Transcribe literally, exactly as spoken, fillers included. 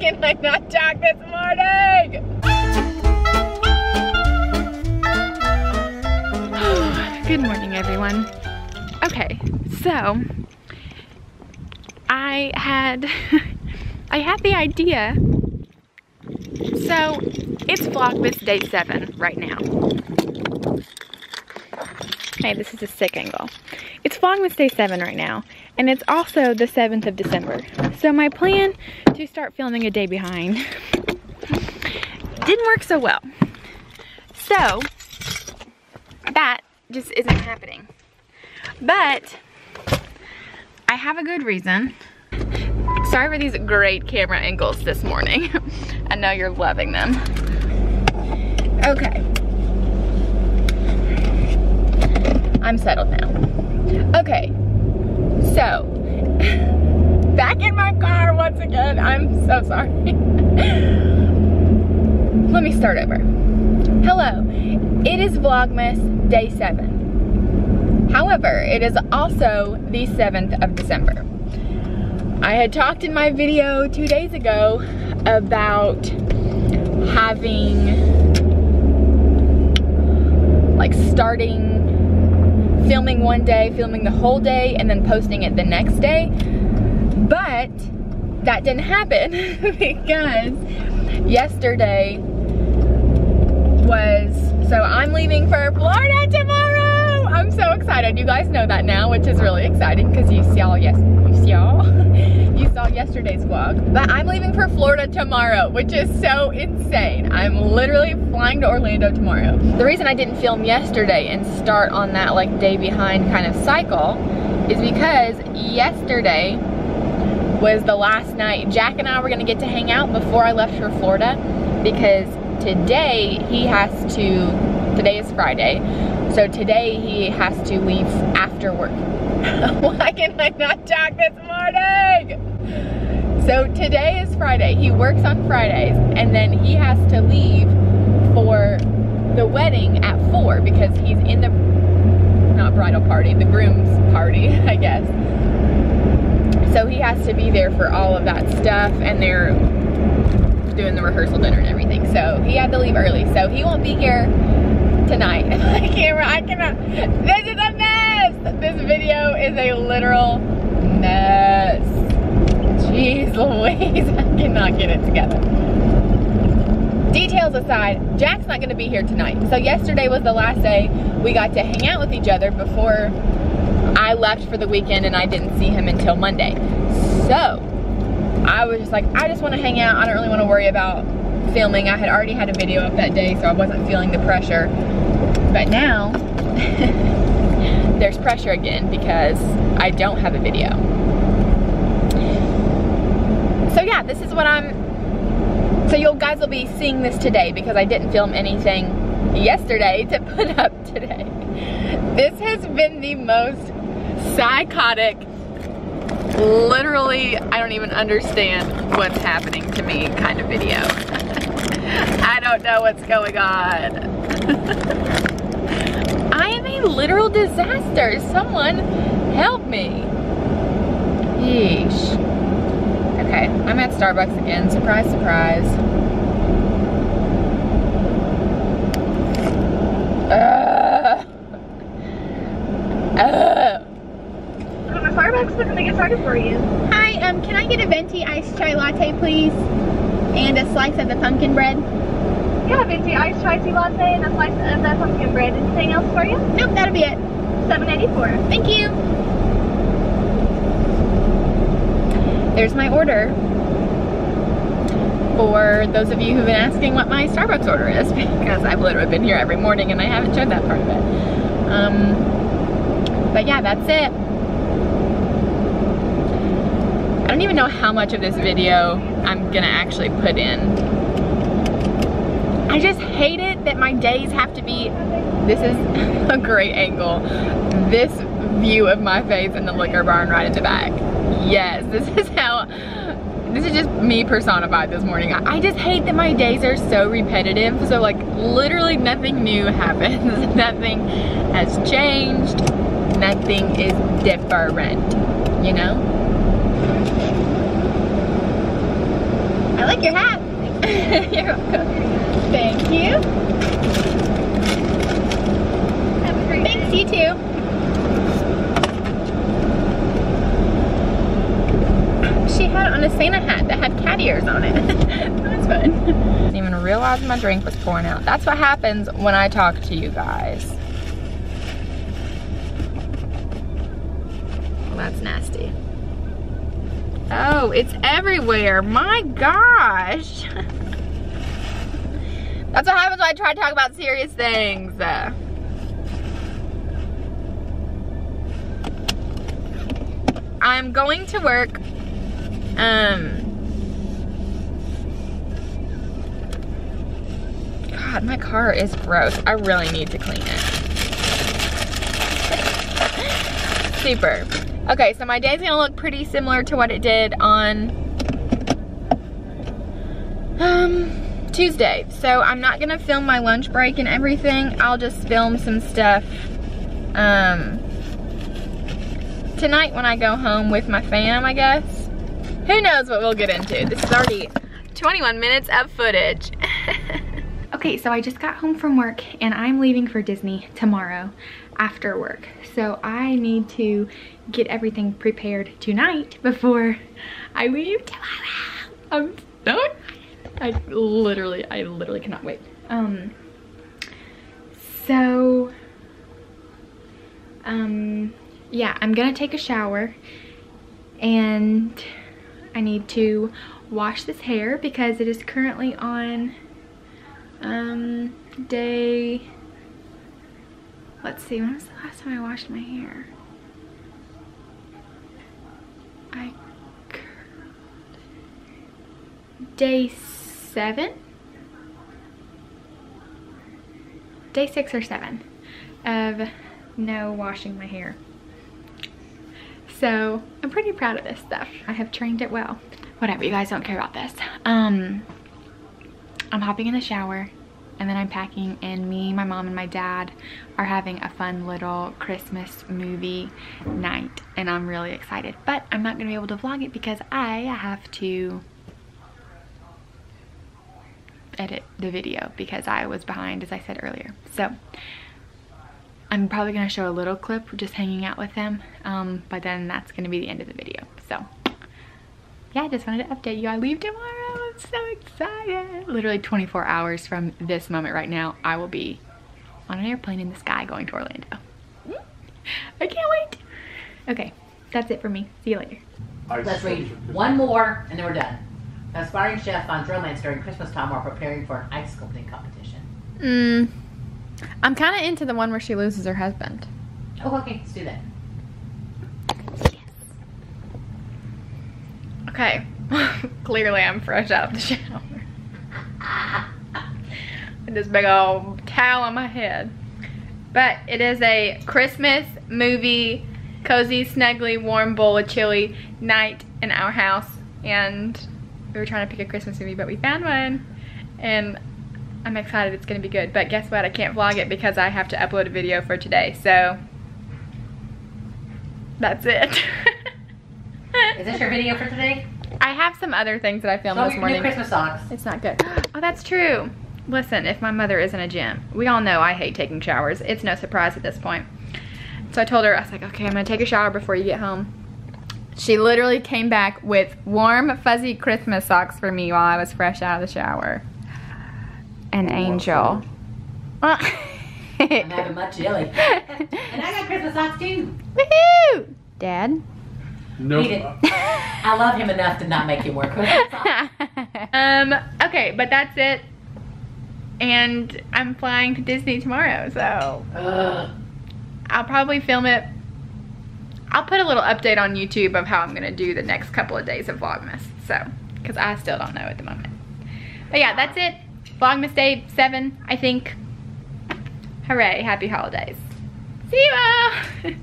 second leg nut jack this morning. Good morning, everyone. Okay, so I had I had the idea. So it's Vlogmas day seven right now. Hey, this is a sick angle. It's Vlogmas day seven right now, and it's also the seventh of December. So my plan to start filming a day behind didn't work so well. So that just isn't happening. But I have a good reason. Sorry for these great camera angles this morning. I know you're loving them. Okay. I'm settled now. Okay. So, back in my car once again. I'm so sorry. Let me start over. Hello. It is Vlogmas day seven. However, it is also the seventh of December. I had talked in my video two days ago about having, like starting, filming one day, filming the whole day, and then posting it the next day, but that didn't happen because yesterday was, so I'm leaving for Florida tomorrow. I'm so excited. You guys know that now, which is really exciting because you saw yes, you saw you saw yesterday's vlog. But I'm leaving for Florida tomorrow, which is so insane. I'm literally flying to Orlando tomorrow. The reason I didn't film yesterday and start on that like day behind kind of cycle is because yesterday was the last night Jack and I were gonna get to hang out before I left for Florida, because today he has to, today is Friday. So today he has to leave after work. Why can I not talk this morning? So today is Friday. He works on Fridays, and then he has to leave for the wedding at four because he's in the, not bridal party, the groom's party, I guess. So he has to be there for all of that stuff, and they're doing the rehearsal dinner and everything. So he had to leave early. So he won't be here tonight. My camera, I cannot. This is a mess. This video is a literal mess. Jeez Louise, I cannot get it together. Details aside, Jack's not going to be here tonight. So yesterday was the last day we got to hang out with each other before I left for the weekend, and I didn't see him until Monday. So I was just like, I just want to hang out. I don't really want to worry about filming. I had already had a video up that day, so I wasn't feeling the pressure. But now there's pressure again because I don't have a video. So yeah, this is what I'm, so you guys will be seeing this today because I didn't film anything yesterday to put up today. This has been the most psychotic, literally, I don't even understand what's happening to me kind of video. I don't know what's going on. I am a literal disaster. Someone help me. Yeesh. Okay, I'm at Starbucks again. Surprise, surprise. Uh. Uh. Starbucks wasn't going to get started for you. Hi, um, can I get a venti iced chai latte, please? And a slice of the pumpkin bread? Yeah, venti iced chai tea latte and a slice of the pumpkin bread. Anything else for you? Nope, that'll be it. seven eighty-four. Thank you. There's my order. For those of you who've been asking what my Starbucks order is, because I've literally been here every morning and I haven't showed that part of it. Um, but yeah, that's it. I don't even know how much of this video I'm gonna actually put in. I just hate it that my days have to be, this is a great angle, this view of my face in the liquor barn right in the back. Yes, this is how, this is just me personified this morning. I just hate that my days are so repetitive, so like literally nothing new happens. Nothing has changed, nothing is different, you know? like your hat. You're welcome. Thank you. Have a great Thanks, day. You too. She had on a Santa hat that had cat ears on it. That was fun. Didn't even realize my drink was pouring out. That's what happens when I talk to you guys. Well, that's nasty. Oh, it's everywhere. My gosh. That's what happens when I try to talk about serious things. Uh, I'm going to work. Um, God, my car is gross. I really need to clean it. Super. Okay, so my day's gonna look pretty similar to what it did on um, Tuesday. So I'm not gonna film my lunch break and everything. I'll just film some stuff um, tonight when I go home with my fam, I guess. Who knows what we'll get into. This is already twenty-one minutes of footage. Okay, so I just got home from work and I'm leaving for Disney tomorrow after work. So I need to get everything prepared tonight before I leave tomorrow. I'm so excited. I literally, I literally cannot wait. Um, so, um, yeah, I'm gonna take a shower and I need to wash this hair because it is currently on um, day, let's see, when was the last time I washed my hair? I curled. Day seven? Day six or seven of no washing my hair. So I'm pretty proud of this stuff. I have trained it well. Whatever, you guys don't care about this. Um, I'm hopping in the shower and then I'm packing, and me, my mom, and my dad are having a fun little Christmas movie night and I'm really excited. But I'm not gonna be able to vlog it because I have to edit the video because I was behind, as I said earlier. So I'm probably gonna show a little clip just hanging out with them, um, but then that's gonna be the end of the video. So yeah, I just wanted to update you. I leave tomorrow, I'm so excited. Literally twenty-four hours from this moment right now, I will be on an airplane in the sky going to Orlando. I can't wait. Okay, that's it for me, see you later. Let's read one more and then we're done. An aspiring chef on Drillman's during Christmas time while preparing for an ice sculpting competition. Mm. I'm kind of into the one where she loses her husband. Oh, okay. Let's do that. Yes. Okay. Clearly, I'm fresh out of the shower. With this big old towel on my head. But it is a Christmas movie, cozy, snuggly, warm bowl of chili night in our house. And we were trying to pick a Christmas movie, but we found one. And I'm excited, it's gonna be good. But guess what, I can't vlog it because I have to upload a video for today, so that's it. Is this your video for today? I have some other things that I filmed this morning. New Christmas socks. It's not good. Oh, that's true. Listen, if my mother isn't a gym, we all know I hate taking showers. It's no surprise at this point. So I told her, I was like, okay, I'm gonna take a shower before you get home. She literally came back with warm, fuzzy Christmas socks for me while I was fresh out of the shower. An angel. I'm having my chili. And I got Christmas socks too. Woohoo! Dad? No. I love him enough to not make him wear Christmas socks. um, okay, but that's it. And I'm flying to Disney tomorrow, so. Ugh. I'll probably film it. I'll put a little update on YouTube of how I'm going to do the next couple of days of Vlogmas. So, because I still don't know at the moment. But yeah, that's it. Vlogmas day seven, I think. Hooray, happy holidays. See you all!